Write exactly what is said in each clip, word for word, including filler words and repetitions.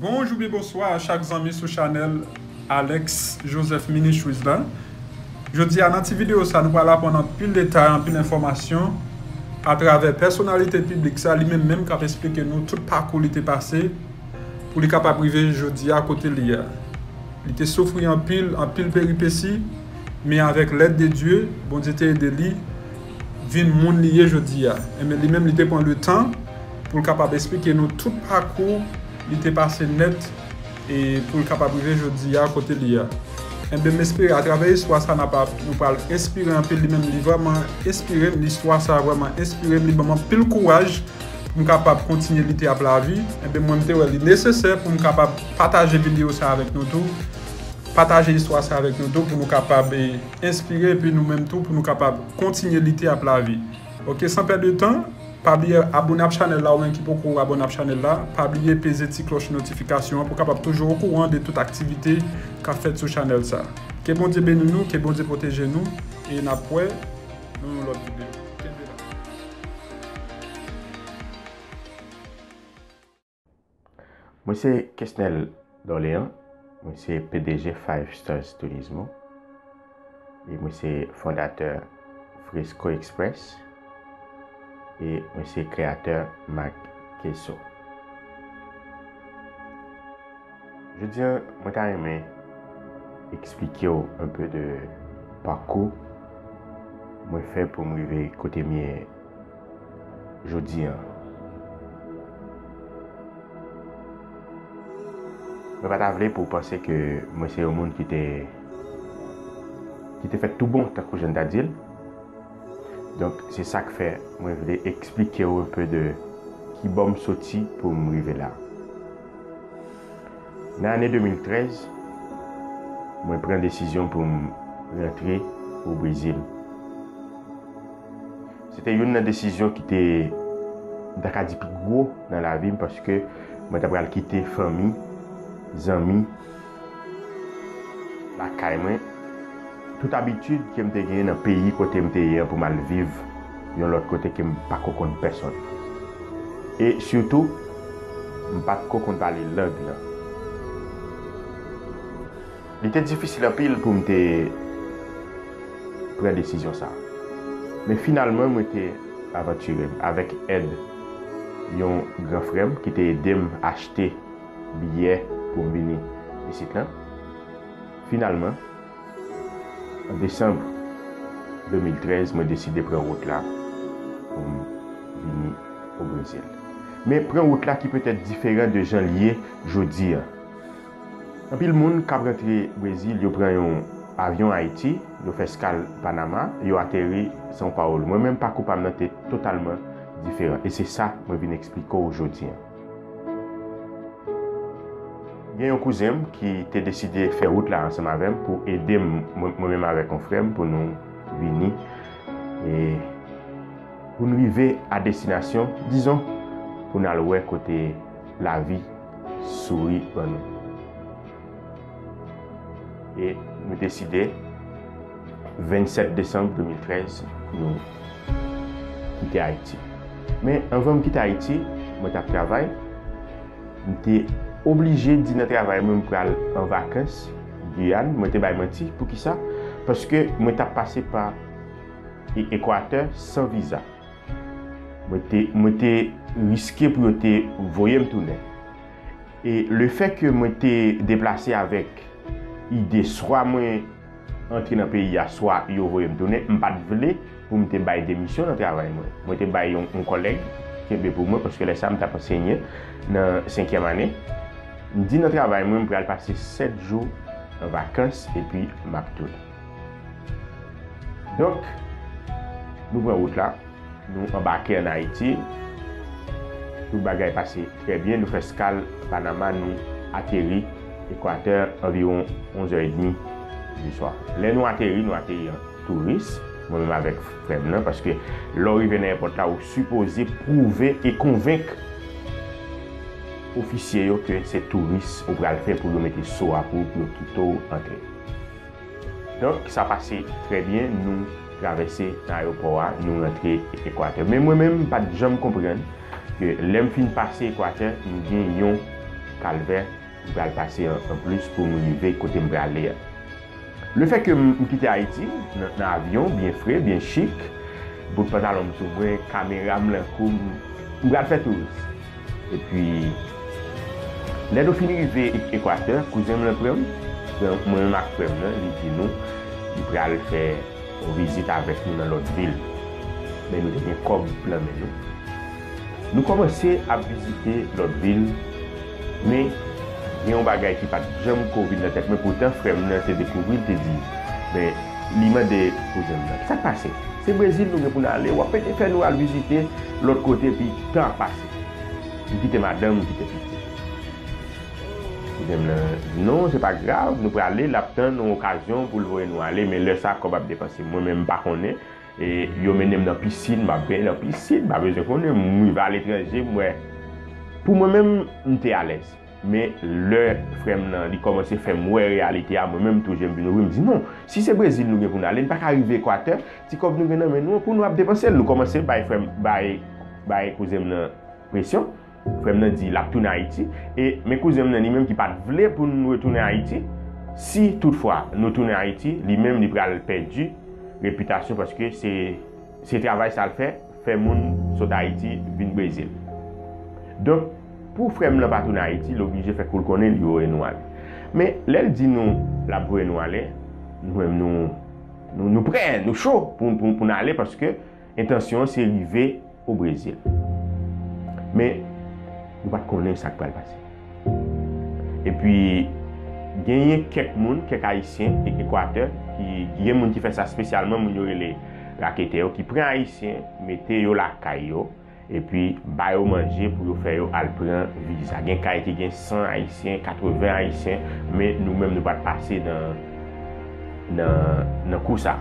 Bonjour et bonsoir à chaque ami sur Chanel Alex Joseph Mini Chouisla. Je dis à notre vidéo, ça nous parle pendant plus de détails, plus d'informations à travers personnalité publique. Ça lui-même même qui a expliqué nous tout le parcours qui était passé pour les capables privés jeudi à côté de l'hier. Il était souffert en pile, en pile péripéties, mais avec l'aide de Dieu, bon Dieu t'a aidé lui, vint le monde lié jeudi. Et lui-même, il était prendre le temps pour le capable expliquer nous tout le parcours, il était passé net et pour le capable privé jeudi à côté de l'hier. Et bien, m'inspirer à travers l'histoire, ça n'a pas, nous parle inspirer un peu lui-même, lui vraiment inspirer l'histoire, ça vraiment inspirer lui vraiment pile courage. Pour capable continuer l'idée à la vie, et bien moi c'est nécessaire pour capable partager vidéo ça avec nous tous, partager l'histoire ça avec nous tous pour nous capable inspirer et puis nous même tout pour nous capable continuer l'idée à la vie. OK, sans perdre de temps, pas oublier abonner à la chaîne là ou même qui peut abonner à la chaîne là, pas oublier peser petite cloche notification pour capable toujours au courant de toute activité qu'a fait sur chaîne ça. Que bon Dieu bénisse nous, que bon Dieu protège nous et après nous l'autre vidéo. Moi c'est Kesnel Dorléan, moi c'est P D G Five Stars Tourisme et moi c'est fondateur Frisco Express et moi c'est créateur Mac Kesso. Je dis, moi t'ai aimé expliquer un peu de parcours moi fait pour m'arriver côté mien jeudi. Je ne vais pas t'avouer pour penser que c'est un monde qui t'a fait tout bon, tant que je ne t'ai dit. Donc, c'est ça que fait. Moi, je vais expliquer un peu de qui bombe sorti pour m'arriver là. Dans l'année deux mille treize, je prends une décision pour rentrer au Brésil. C'était une décision qui était d'accord gros dans la vie parce que je vais quitter la famille. Amis, la caille, toute habitude que je gagne dans le pays côté je pour mal vivre, de l'autre côté que je ne pas connaître personne. Et surtout, je ne pas connaître parler langue. Il était difficile à pile pour me prendre décision ça. Mais finalement, je suis aventuré avec aide d'un grand frère qui t'a aidé à acheter billets pour venir ici là. Finalement, en décembre deux mille treize, je décide de prendre route là pour venir au Brésil. Mais prendre route là qui peut être différent de janvier, jeudi. En plus, le monde qui rentre au Brésil, il prend un avion à Haïti, il fait escale Panama, il atterrit à São Paulo. Moi-même, pas coupable, noté totalement différent. Et c'est ça que je viens expliquer aujourd'hui. Il y a un cousin qui a décidé de faire route là ensemble avec moi pour aider moi-même avec mon frère pour nous venir et pour nous arriver à destination, disons, pour nous aller côté la vie sourit en nous. Et nous décidé, vingt-sept décembre deux mille treize, nous quitter Haïti. Mais avant de quitter Haïti, moi je travaille, je obligé de dire travail même pour aller en vacances Guyane, moi t'ai menti pour qui ça parce que moi t'ai passé par l'Équateur sans visa. Moi t'ai moi t'ai risqué pour te voyer me tourner. Et le fait que moi t'ai déplacé avec idée soit moi entrer dans pays à soit yo voyer me tourner, me pas voulé pour me te bailler démission dans travail moi. Moi t'ai bailler un collègue qui est pour moi parce que là ça me t'a enseigné dans cinquième année. Je me dis dans le travail, je vais passer sept jours en vacances et puis je vais retourner. Donc, nous prenons route là, nous embarquons en Haïti, tout bagage passé très bien, nous faisons escale Panama, nous atterrissons Équateur environ onze heures trente du soir. Là, nous atterrissons, nous atterrissons en touriste, moi-même avec Fremlin, parce que l'arrivée à n'importe là, on est supposé prouver et convaincre officier que c'est touristes au bras le fait pour nous mettre sur à pour plutôt entrer. Donc ça passait très bien, nous traverser l'aéroport, nous rentrer Équateur. Mais moi-même pas de jamais comprendre que l'aime fin passer Équateur, nous gagnons calvaire pour aller passer en plus pour m'arriver côté me aller. Le fait que je quitte Haïti dans un avion bien frais, bien chic, pour ne pas aller me sauver, caméra, pour aller faire tout. Et puis, les deux finissent Équateur, cousin me le prend, mon Mac prend, il dit nous, il peut aller faire une visite avec nous dans l'autre ville. Mais nous avons comme plan, mais nous. Nous commençons à visiter l'autre ville, mais il y a un bagage qui passe jamais Covid dans la tête. Mais pourtant, frère, c'est découvert, il te dit, mais l'image des cousins, ça passe. C'est Brésil, nous devons aller, on peut faire nous aller visiter l'autre côté, puis le temps passe. Nous quittons madame, nous quittons petit. Non, ce n'est pas grave, nous pouvons aller, nous avons une occasion pour nous aller, mais le sac, on va dépenser. Moi-même, pas qu'on est. Et yo menem dans piscine, m'a bien dans piscine, m'a besoin qu'on est moi va à l'étranger moi. Pour moi même, j'étais à l'aise. Mais le frère nan, il commençait faire moi réalité à moi même tout j'aime venir me dit non, si c'est Brésil nous vient pour aller, pas arriver Équateur, si comme nous venons mais nous pour nous dépenser, nous commencer bail frère bail bail cousin nan pression. Frère nan dit la tourner Haïti et mes cousins nan lui même qui pas voulait pour nous retourner à Haïti. Si toutefois nous tourner à Haïti, lui même il pral perdu réputation parce que c'est travail ça le fait, fait moun saut d'Haïti, vin Brésil. Donc, pour frère m'en partout en Haïti, l'obligé fait qu'on connaît le renoual. Mais l'elle dit nous, la pour renoualer, nous nous nous, nous prêts, nous chaud pour pour, pour aller parce que intention c'est arriver au Brésil. Mais nous pas connaître ça qui va le passer. Et puis gagner quelques moun, quelques Haïtiens et Équateur qui y a moun qui fait ça spécialement moun yo les raquetteurs qui prend Haïtien mettez yo la caillou et puis ba yo manger pour yo faire yo al prendre visa gen kay qui gen cent Haïtiens, quatre-vingts Haïtiens mais nous même nous pas passer dans dans dans cours ça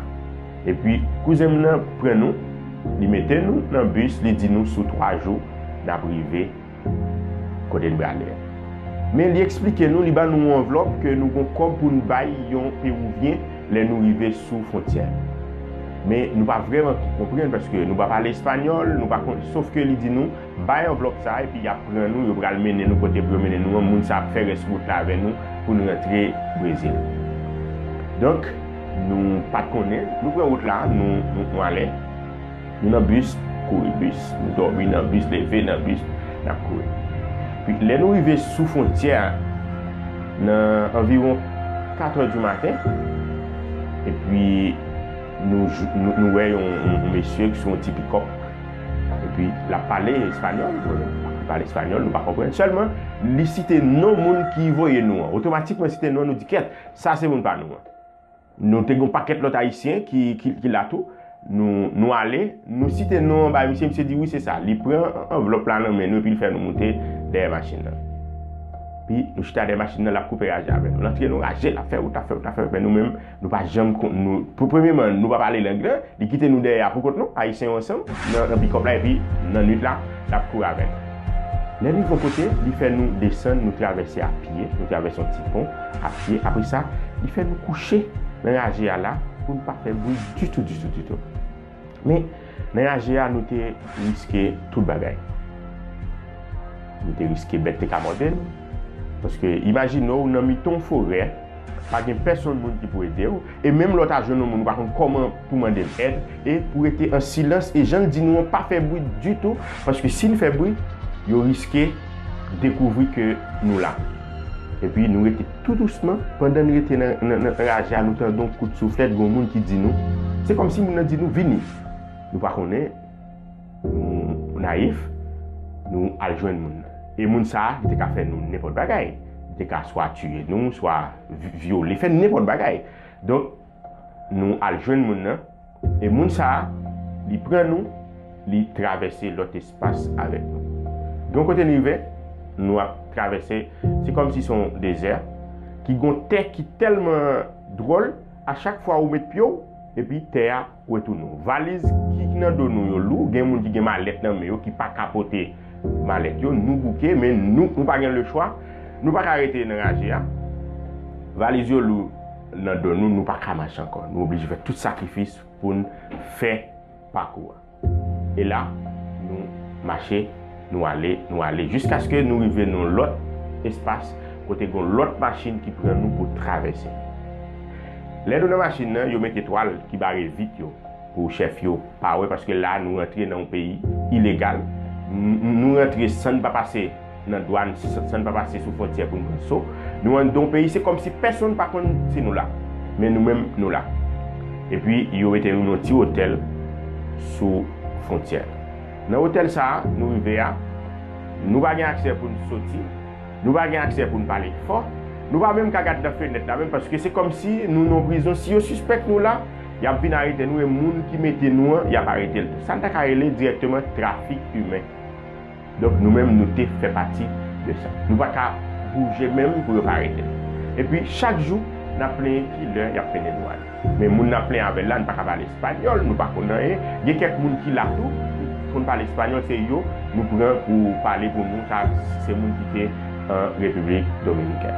et puis cousin nan prend nous li mettez nous dans bus li dit nous sous trois jours n'a privé côté de Braler. Mais il explique nous, il ba nous enveloppe que nous gon pour nous bail yon pérouvien les nous arriver sous frontière. Mais nous pas vraiment comprendre parce que nous pas parler espagnol, nous pas sauf que il dit nous bail enveloppe ça et puis il prend nous, il va le mener nous côté mener nous, monde ça faire route là avec nous pour nous rentrer au Brésil. Donc nous pas connaître, nous prend route là, nous nous aller. Nous dans bus, courir bus, nous dormir dans bus, lever dans bus, n'a courir. Puis, les nous arrivés sous frontière, dans environ quatre heures du matin, et puis nous nous voyons un monsieur qui sont un petit pick-up. Et puis, il a parlé espagnol, il parle espagnol, nous ne comprenons pas. Seulement, il cite non monde qui voyait nous. Automatiquement, cite non nous dit qu'est-ce ça, c'est bon pas nous. Nous avons un paquet de l'autre haïtien qui l'a tout. Nous nous aller nous citer non bah monsieur monsieur dit oui c'est ça il prend enveloppe là mais nous puis il fait nous monter des machines puis nous chita des machines la couper avec nous l'entrée nous rager la faire ou ta faire ta faire mais nous même nous pas jamais nous premièrement nous pas parler l'anglais il quitter nous derrière pour nous haïtiens ensemble dans pick-up là et puis dans nuit là la cour avec les rives côté il fait nous descendre nous traverser à pied nous traverser un petit pont à pied après ça il fait nous coucher dans rager là pour ne pas faire bruit du tout du tout du tout. Mais dans l'A G A, nous avons risqué tout le bagage. Nous avons risqué bête et camodène. Parce que, imaginez, nous avons mis ton forêt, pas de personne qui peut aider. Et même l'autre agent, nous ne savons pas comment pour demander l'aide. Et pour être en silence, et gens disent, nous n'avons pas fait bruit du tout. Parce que si nous faisons bruit, nous risquons de découvrir que nous là. Et puis nous étions tout doucement, pendant nous étions dans nous tendons un coup de soufflet, il y a des gens qui disent nous. C'est comme si nous disions nous, venez. Nous ne connaissons pas, nous sommes naïfs, nous allons joindre les gens. Et les gens, ils ont fait n'importe quoi. Ils ont soit tué nous, soit violé, fait n'importe quoi. Donc, nous allons joindre les gens. Et les gens, ils prennent nous, ils traversent l'autre espace avec nous. Donc, quand nous sommes nous avons traversé, c'est comme si son désert, qui gonte qui tellement drôle, à chaque fois où met pio et puis terre où est tout nous. Valise qui n'a donné nous loup, gen moun qui gen mallette nan mais qui pas capoter mallette yo, nous bouquer mais nous nous pas gen le choix, nous pas arrêter dans rager. Valise yo loup n'a donné nous nous pas ca marcher encore, nous obligé faire tout sacrifice pour faire parcours. Et là nous marcher nous aller nous aller jusqu'à ce que nous arrivions dans l'autre espace, côté l'autre machine qui prend nous pour traverser. Les deux machines, ils mettent étoile qui barre vite pour chef yo, pas parce que là nous rentrons dans un pays illégal. Nous rentrons sans ne pas passer dans la douane, sans ne pas passer sous frontière pour nous. So, nous rentrons dans un pays, c'est comme si personne par contre c'est nous là, mais nous-mêmes nous là. Et puis ils mettent nous dans un petit hôtel sous frontière. Dans l'hôtel ça, nous vivons à, nous n'avons pas accès pour nous sortir, nous n'avons pas accès pour nous parler fort, nous n'avons même qu'à garder la fenêtre là même parce que c'est comme si nous nous prison. Si on suspecte nous là, il y a des gens qui nous arrêtent, qui mettent nous, il y a arrêté le tout. Ça n'a qu'à directement trafic humain. Donc nous-mêmes nous faisons partie de ça. Nous ne pouvons pas bouger même pour nous arrêter. Et puis chaque jour, nous avons plein de killers, nous avons plein de douanes. Mais nous avons plein avec là, nous ne pouvons pas parler espagnol, nous ne pouvons pas parler. Il y a quelques gens qui là tout. Pour parler espagnol, c'est yo, nous prenons pour parler pour nous, c'est nous qui sommes en République dominicaine.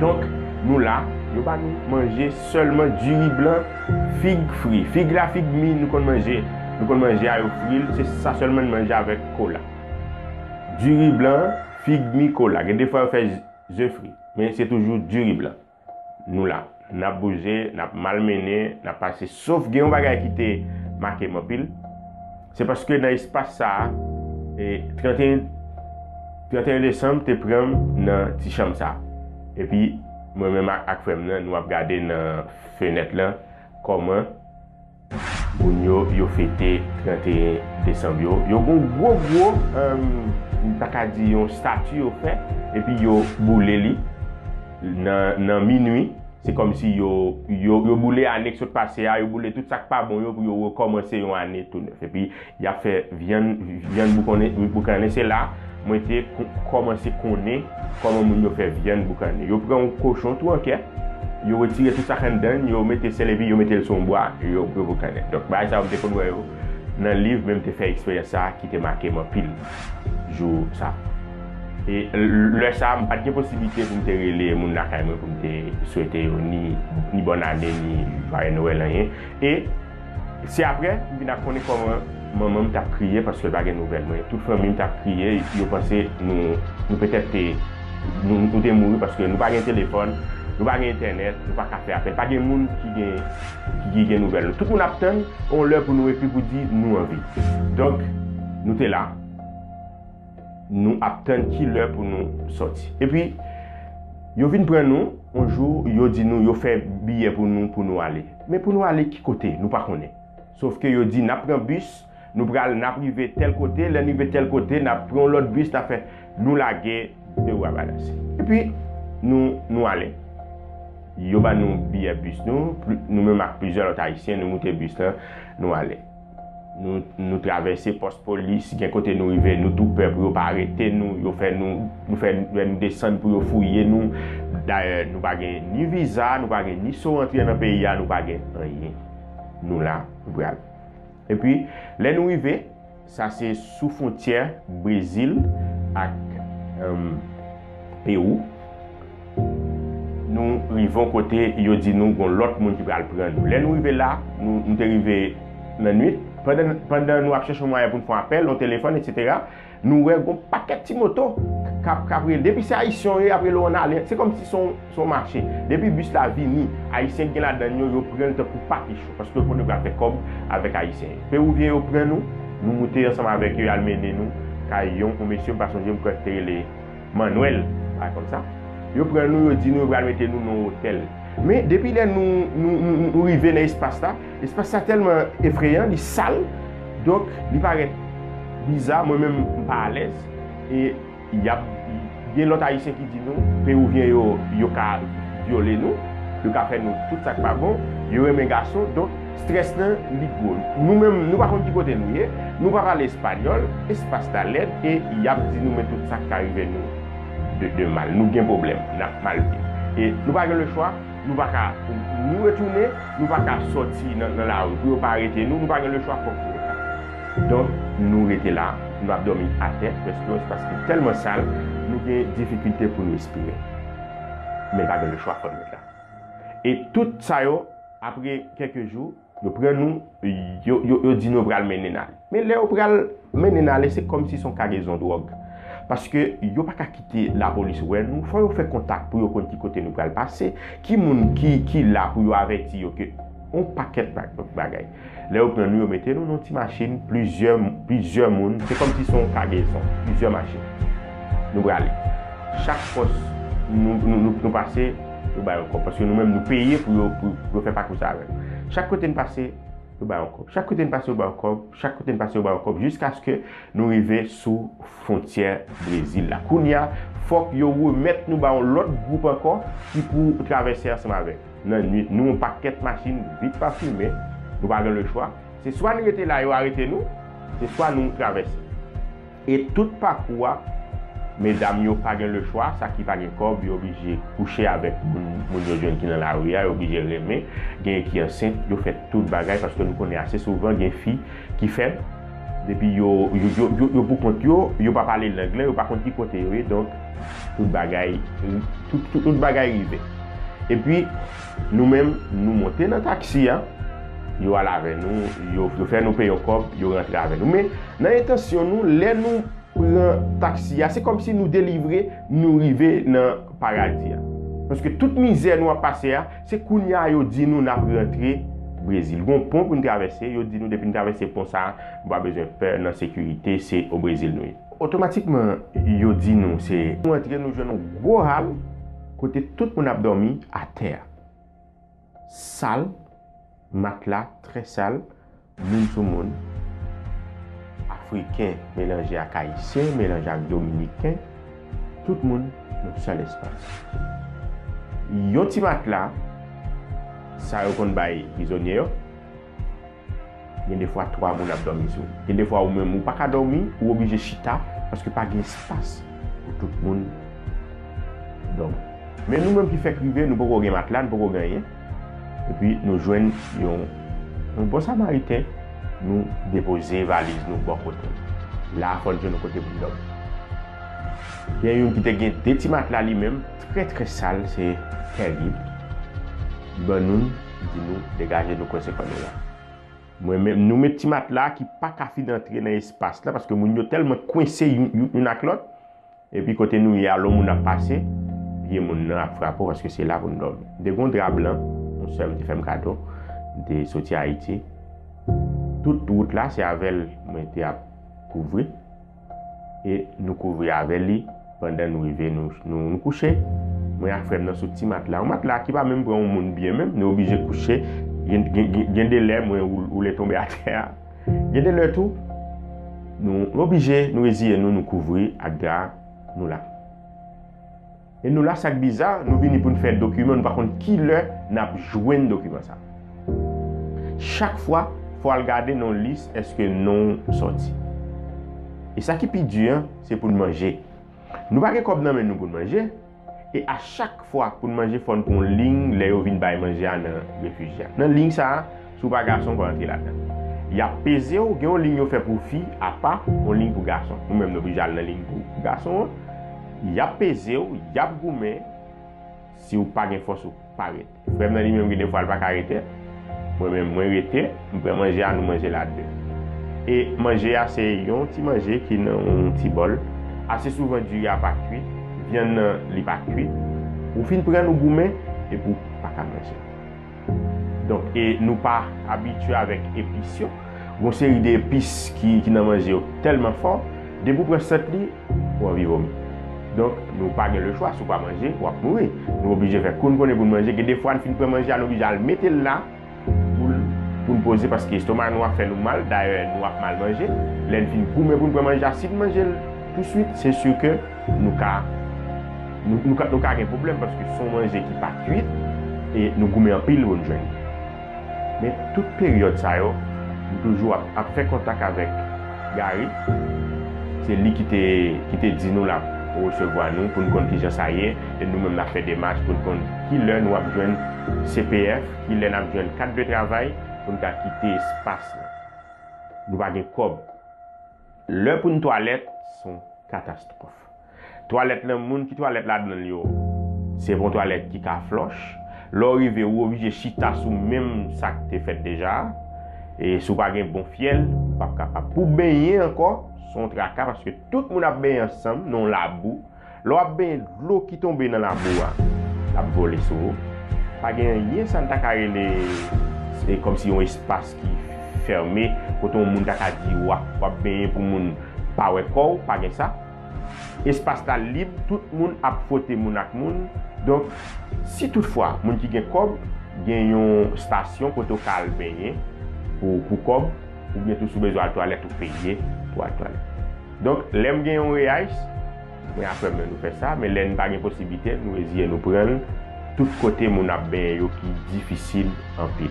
Donc, nous là, nous pas nous manger seulement du riz blanc, figue frit. Figue la figue mine, nous pouvons manger, nous pouvons manger à l'huile, c'est ça seulement manger avec cola. Du riz blanc, figue mi cola. Des fois, on fait jeu frit, mais c'est toujours du riz blanc. Nous là, nous avons bougé, nous avons malmené, nous avons passé, sauf que nous ne pouvons quitter marqué mon pile. C'est parce que dans l'espace ça, et trente et un décembre, tu prends dans petit chambre ça. Et puis, moi-même, avec Femme, nous avons regardé dans la fenêtre là, comment ils ont fêté trente et un décembre. Ils ont un gros, gros, ils ont une statue fait, et puis ils ont boulé dans minuit. C'est comme si yo yo yo boulé année qui passé yo boulé tout ça pas bon yo pour yo recommencer une année tout neuf. Et puis il a fait viande viande boucané boucané c'est là moi était commencer connait comment moun yo fait viande boucané. Yo prend un cochon tout OK. Yo retire tout ça dedans, yo mettez céleri, yo mettez le son bois, yo prend boucané. Donc bah ça on te connait yo. Dans livre même te fait expérience ça qui te marqué mon pile jour ça. Et le ça, je n'ai pas de possibilité pour me relayer, pour me souhaiter ni, ni bonne année, ni joyeux Noël. Hein. Et c'est après, je connais comment maman m'a crié parce que je n'ai pas de nouvelles. Toute famille m'a crié, je pensais que nous, nous peut-être nous, nous sommes morts parce que nous n'avons pas de téléphone, nous n'avons pas d'internet, nous n'avons pas de appel, pas de monde qui a des nouvelles. Tout le monde attend, on leur pour nous et puis pour dire nous en vie. Donc, nous sommes là. Nous attendons qui l'heure pour nous sortir. Et puis, ils viennent prendre nous, un jour, ils disent nous, ils font billet pour nous, pour nous aller. Mais pour nous aller, qui côté? Nous ne connaissons pas. Sauf que ils disent, nous prenons un bus, nous prenons arriver tel côté, nous arrivons tel côté, nous prenons l'autre bus, nous fait nous laguer, de balancer. Et puis, nous, nous allons. Ils ont nous billet bus, nous, nous-mêmes avec plusieurs autres Haïtiens, nous montons bus, nous allons. Nous, nous traversons poste police, d'un côté nous arrivons, nous tout peur pour ne pas arrêter, nous nous nous descendre pour fouiller nous. D'ailleurs, nous n'avons ni visa, nous n'avons ni son entrée dans le pays, nous n'avons rien. Nous là, voilà. Et puis, là nous arrivons, ça c'est sous frontière Brésil avec euh, Pérou. Nous arrivons côté, ils disent nous, l'autre monde qui va le prendre. Là nous arrivons là, nous nous arrivons la nuit. Pendant que nous cherchons un moyen pour nous faire appel, nos téléphones, et cetera, nous avons un paquet de motos. Depuis ces Haïtiens, après l'on a c'est comme si son, son marché. Depuis le bus la vini, Haïtiens qui la donné, ils prennent pour paquet chaud. Parce que nous avons fait comme avec Haïtiens. Pérouviens, ils prennent nous, nous montons ensemble avec eux, ils amènent nous. Car ils ont un monsieur, parce que je me connais les Manuel, comme ça. Ils prennent nous, ils disent nous, ils mettre nous dans l'hôtel. Mais depuis que nous, nous, nous arrivons dans l'espace là, l'espace est tellement effrayant, il est sale, donc il paraît bizarre, moi-même je ne suis pas à l'aise. Et il y a l'autre Haïtien qui dit nous, Pérouvien, il a violé nous, il a fait nous tout ça qui n'est pas bon, il y a mes garçons, donc stress là, il est gros. Nous-mêmes, nous ne pouvons pas dire côté nous, nous ne pouvons pas parler espagnol, l'espace est à l'aide, et il a dit nous, mais tout ça qui arrive nous de, de mal, nous avons un problème, nous avons mal vu. Et nous n'avons pas le choix. Nous ne pouvons pas nous retourner, nous ne pouvons pas sortir dans la rue, nous ne pouvons pas arrêter, nous ne pouvons pas le choix pour nous. Donc, nous étions là, nous avons dormi à terre, parce que c'est tellement sale, nous avons des difficultés pour nous respirer. Mais nous n'avons pas le choix pour nous là. Et tout ça, après quelques jours, nous prenons, nous disons que nous allons mener. Mais là, nous allons mener, c'est comme si son cargaison de drogue. Parce que yo pas qu'à quitter la police ou elle nous, faut faire contact pour yo connait côté nous pral passer, qui moun qui qui là pour yo avertir que on paquet bagaille. Là on prend nous mettez nous dans petite machine, plusieurs plusieurs moun, c'est comme si son cargaison, plusieurs machines. Nous pral chaque poste nous nous nous passer parce que nous-mêmes nous payer pour pour faire pas comme ça avec. Chaque côté nous passer Chaque côté nous passons au Bancop, chaque côté nous passons au Bancop, jusqu'à ce que nous arrivions sous frontière Brésil. La Kounia, il faut que nous remettions l'autre groupe encore qui pour traverser ensemble avec. Dans la nuit, nous, on paquet de machines, vite pas filmé, nous n'avons pas le choix. C'est soit nous étions là et arrêtez nous, c'est soit nous traversons. Et tout parcours, mesdames, n'ont pas le choix, ça qui n'a pas le corps, ils sont obligés de coucher avec les jeunes qui sont dans la rue, ils sont obligés de remettre, les gens qui sont enceintes, ils font tout le bagage parce que nous connaissons assez souvent des filles qui font, depuis qu'ils ne peuvent pas parler l'anglais, ils ne peuvent pas continuer côté, donc tout le bagage arrive. Et puis, nous-mêmes, nous montons dans le taxi, ils vont avec nous, ils font nous payer un corps, ils rentrent avec nous. Mais dans l'intention, nous, les nous, le taxi, c'est comme si nous délivrer, nous arriver dans le paradis. Parce que toute misère nous a passé, c'est qu'on a dit nous n'a rentré au Brésil. Bon pont pour nous traverser, ils dit nous depuis nous traverser pour ça, on pas besoin de faire dans la sécurité, c'est au Brésil nous. Automatiquement, ils dit nous c'est nous entrer nous jouons un gros hall côté tout mon abdomen à terre. Sale, matelas très sale, monde sur monde. Africains mélangés à Haïtiens, mélangés à Dominicains, tout le monde dans seul espace. Yon ti matelas, ça yon kon bay prisonnier, yon des fois trois moun ap dormi sou. Yon des fois ou même ou pas ka dormi, ou obligé chita, parce que pas gen espace pour tout le monde dormi. Mais nous même qui fait criver, nous pouvons gen matelas, nous pouvons gagner. Et puis nous joignons un bon samaritain. Nous déposer valise nous bon côté là faut je nous côté pour dormir. Il y a une qui te gagne des petits matelas lui-même très très sale, c'est terrible. Ben nous dit nous dégager nos conséquences là. Moi même nous mes petits matelas qui pas capable d'entrer dans espace là parce que nous tellement coincé une à l'autre et puis côté nous il y a l'homme on a passé puis mon a frappé parce que c'est là pour nous dormir. Des grands draps blancs on se fait faire cadeau des sorties à Haïti. Toute route là, c'est avec moi à couvrir et nous couvrir avec lui pendant nous arriver nous nous, nous coucher. Moi frère dans ce petit matelas, un matelas qui va même pour un monde bien même, nous obligé de coucher. Il y a des lèvres moi ou les tomber à terre. Il y a des lèvres tout. Nous obligé nous essayer nous nous couvrir à gars nous là. Et nous là ça bizarre, nous venons pour nous faire document, par contre qui leur n'a joindre document ça. Chaque fois faut regarder nos listes, est-ce que non sorti. Et ça qui est plus dur, c'est pour manger. Nous ne pouvons pas nous pour manger. Et à chaque fois pour manger, il faut une ligne, les gens viennent manger à un réfugié. Dans la ligne, ça, sous les garçons, pour entrer là-dedans. Il y a pesé, il y a une ligne fait pour filles, à part une ligne pour garçons. Nous même nous obligés à la ligne pour garçons. Il y a pesé, il y a gourmet. Si vous n'avez pas de force, vous n'avez pas de ligne, vous n'avez pas arrêter. Moi-même, moi, j'étais, je vais manger à nous manger là-dedans. Et manger, c'est un petit manger qui est un petit bol. Assez souvent, du à pas cuit, viande n'est pas cuit. Ou fin prendre nos gourmets et pour pas manger. Donc, et nous pas habitués avec épices. Une série d'épices qui qui nous mangé tellement fort, dès pour prendre cette lit, on va vivre. Donc, nous n'avons pas le choix, si on ne pas manger, on va mourir. Nous sommes obligés de faire qu'on connaît pour manger. Des fois, nous pouvons manger, nous obligés à le mettre là. Pour nous poser parce que l'estomac nous a fait nous mal, d'ailleurs nous a mal mangé. L'un fin pour mais pour nous manger, si nous manger tout de suite, c'est sûr que nous avons un problème parce que son manger qui n'est pas cuit et nous goûtons en pile bonne journée. Mais toute période ça, nous toujours à faire contact avec Gary. C'est lui qui te dit nous là pour recevoir nous, pour nous connaître qui ça y est, et nous-mêmes avons fait des matchs pour nous connaître qui l'un nous a besoin C P F, qui l'un a besoin cadre de travail. Pour nous quitter l'espace. Nous n'avons pas de cob. L'heure pour une toilette, c'est une catastrophe. Toilette, le monde qui toilette là-dedans, c'est une toilette qui a floche. L'arrivée ou obligé de chita sous même sac que tu as fait déjà. Et si vous n'avez pas de bon fiel, vous n'avez pas de pour baigner encore, son tracas parce que tout le monde a baigné ensemble dans la boue. L'eau a baigné l'eau qui tombe dans la boue, la volée sur l'eau. Pas gagné, ça n'a qu'à c'est comme si un espace qui est fermé. Quand on monde a dit ouais, pas baigner pour monde pas ouais corps, pas gagné ça. Espace là libre, tout le monde a fauté monde avec monde. Donc si toutefois monde qui gagne corps, gagne une station pour tocal baigner pour pour corps. Ou bien tout sous besoin de toilette ou payer pour la toilette. Donc, l'aime gagne un réage, mais après, nous faisons ça, mais l'aime pas de possibilité, nous essayons de nous prendre tout côté mon abbaye qui est difficile en pile.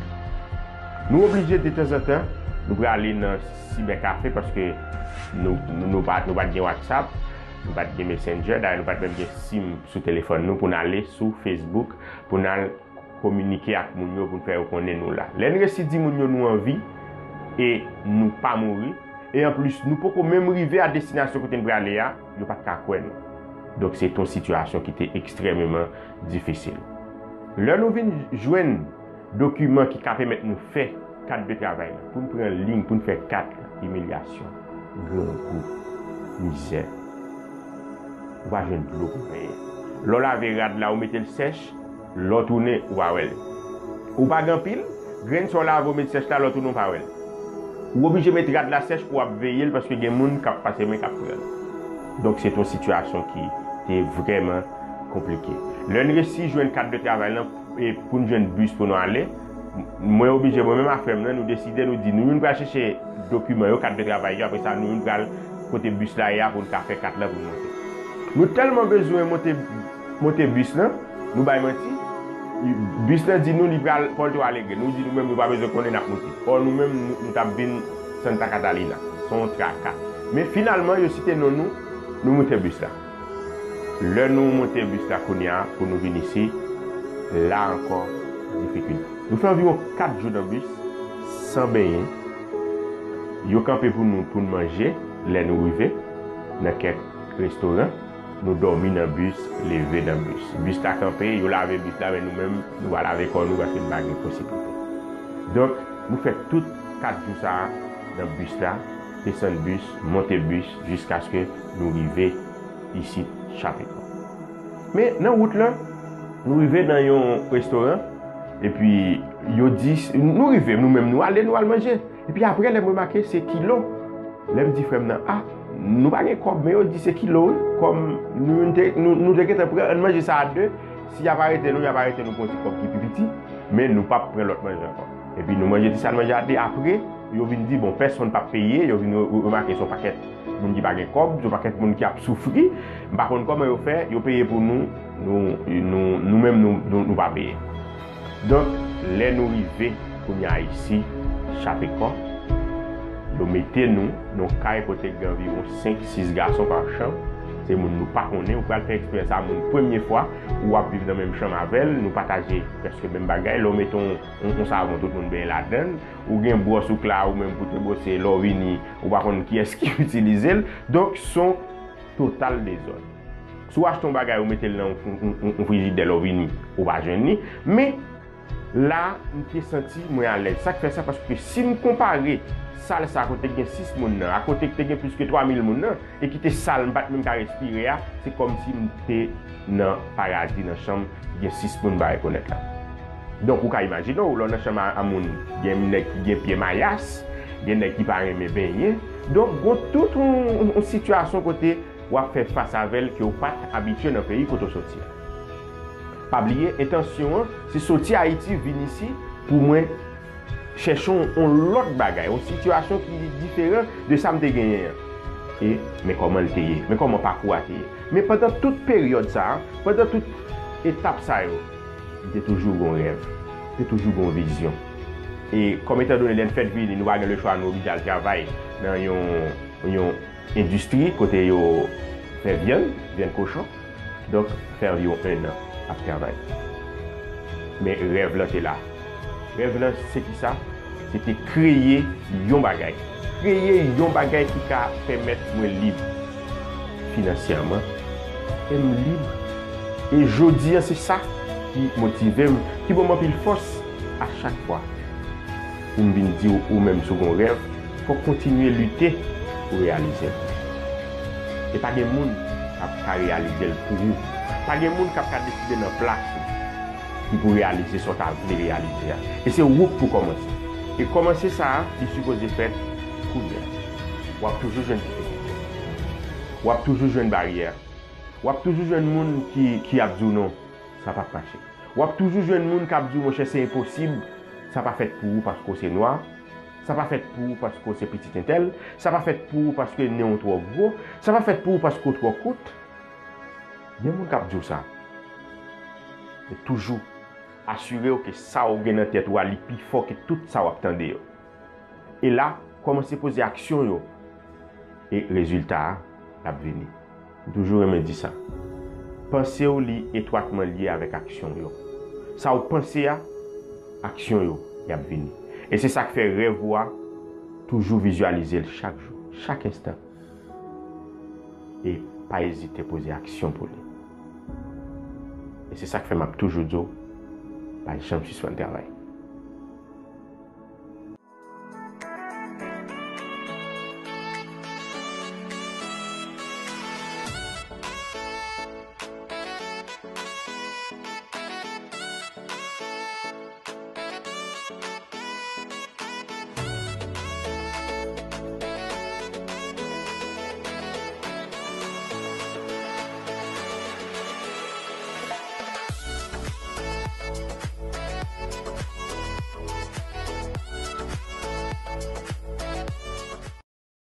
Nous obligés de temps en temps, nous aller dans un cybercafé parce que nous n'avons pas de WhatsApp, nous n'avons pas de Messenger, d'ailleurs, nous n'avons pas de SIM sur téléphone, nous pour aller sur Facebook, pour communiquer avec les gens, pour faire connaître nous là. L'aime réussit dit nous nous en vie. Et nous pas mourir et en plus nous pouvons même arriver à destination côté de Braléa, nous pas qu'à quoi. Donc c'est une situation qui était extrêmement difficile. Là nous venons joindre document qui permettent nous faire quatre de travail pour nous prendre ligne pour nous faire quatre humiliation, grand coup, misère. On va joindre de l'eau pour payer. L'eau la verrade là on mettez le sèche, l'eau tourner ou à elle. Ou pas grand pile, grain sur la vous mettez sèche là l'eau tourne pas à elle. Ou obligé de mettre de la sèche pour veiller parce que les gens qui ont passé mes captures. Donc c'est une situation qui est vraiment compliquée. L'un réussit à jouer une carte de travail et pour nous jouer un bus pour nous aller. Moi, obligé moi-même à faire, nous décider, nous dire, nous allons chercher des documents, carte de travail, après ça, nous allons côté bus là pour nous faire quatre là pour nous monter. Nous avons tellement besoin de monter le bus là, nous allons mentir. Le bus dit nous, il va pour nous aller. Nous disons nous-mêmes, nous n'avons pas besoin de connaître la route. Nous-mêmes, nous avons bien Santa Catalina, son tracas. Mais finalement, nous citons nous, nous montons le bus là. Là, nous montons le bus là pour nous venir ici. Là encore, difficulté. Nous faisons environ quatre jours dans le bus, sans baigner. Nous campons pour nous pour manger. Là, nous arrivons dans quelques restaurants. Nous dormons dans le bus, levé dans le bus. Le bus a campé, nous lavons le bus avec nous-mêmes, nous allons avec nous, parce que nous avons une possibilité. Donc, nous faisons toutes quatre jours ça dans le bus là, descendre le bus, monter le bus, jusqu'à ce que nous arrivions ici, chapitre. Mais dans la route là, nous arrivons dans un restaurant, et puis, nous disent, nous arrivons nous-mêmes, nous allons, nous allons manger. Et puis après, nous remarquons, c'est kilo. Nous disons, frère, ah, nous n'avons pas de mais on dit c'est kilo comme nous nous devons prendre manger ça à deux si a pas arrêté nous il a pas arrêté nous pour petit petit mais nous pas prendre l'autre manger encore et puis nous manger ça manger à deux après ils viennent dire bon personne pas payer ils viennent remarquer son paquet nous dit pas de cob son paquet monde qui a souffri par contre comment ils fait ils payer pour nous nous nous nous même nous nous pas payer donc les nous arrivés qu'on y a ici chapitre. Nous mettons dans le cas où il y a environ cinq six garçons par chambre. C'est mon nous pas connaît, on va faire expérience ça mon première fois ou à vivre dans même chambre avec nous partager parce que même bagaille, nous mettons on savon tout le monde bien là-dedans ou bien brosse ou cla ou même pour te brosser l'ovini ou pas connaît qui est-ce qui utilise. Donc son total des zones. Soit ton bagaille ou mettez dans on frigidaire l'ovini ou pas jeune mais là, je me suis senti moins à l'aise. Ça fait ça parce que si je compare salle ça à côté de six personnes, à côté de plus que trois mille personnes, et quitter salle, je ne peux pas respirer, c'est comme si j'étais dans un paradis, dans la chambre, il y a six personnes qui ne connaissent pas. Donc, vous pouvez imaginer, dans la chambre, il y a des gens qui ont pied maillasse, il y a des gens qui ne peuvent pas baigner. Donc, il y a toute une situation côté où on fait face à elle, qui n'est pas habitué dans le pays pour sortir. Pas oublier, attention, c'est sortir Haïti, venir ici, pour moi, cherchons une autre bagaille, une situation qui est différente de ça que j'ai gagné. Et, mais comment le payer? Mais comment parcours payer? Mais pendant toute période, ça, pendant toute étape, ça, j'ai toujours un rêve, j'ai toujours une vision. Et comme étant donné l'enfant de ville, nous avons le choix, nous obligés à travailler dans une industrie, côté faire viande, viande cochon, donc faire viande un an. Travail. Mais rêve là c'est là. Rêve là c'est qui ça? C'était créer yon bagay. Créer yon bagay qui ka permettre moi libre financièrement et libre. Et je dis c'est ça qui motive qui bon pile force à chaque fois. Ou me dire ou même second rêve, faut continuer à lutter pour réaliser. Et pas de monde qui a réalisé le pour vous. Pas de monde qui a décidé dans la place pour réaliser ce qu'il veut réaliser. Et c'est vous pour commencer. Et commencer ça, il suppose faire coup de. Ou a toujours jeune difficulté. Ou a toujours jeune barrière. Ou a toujours jeune monde qui, qui a dit non, ça va pas marcher. Ou a toujours jeune monde qui a dit mon cher, c'est impossible, ça va pas fait pour vous parce que c'est noir. Ça va fait pour parce que c'est petit intel, ça va fait pour parce que néon trop gros, ça va fait pour parce que trop coûte. Il y a mon cap dit ça. Mais toujours assurer que ça ou gagne en tête ou à plus fort que tout ça ou attendez. Et là, commencez à poser action yo. Et résultat, la venir. Toujours me dit ça. Pensez au lit étroitement lié avec action yo. Ça ou pensez à action yo, y a venir. Et c'est ça qui fait revoir, toujours visualiser chaque jour, chaque instant. Et pas hésiter à poser action pour lui. Et c'est ça qui fait m'a toujours dit, par exemple, je suis sur un travail.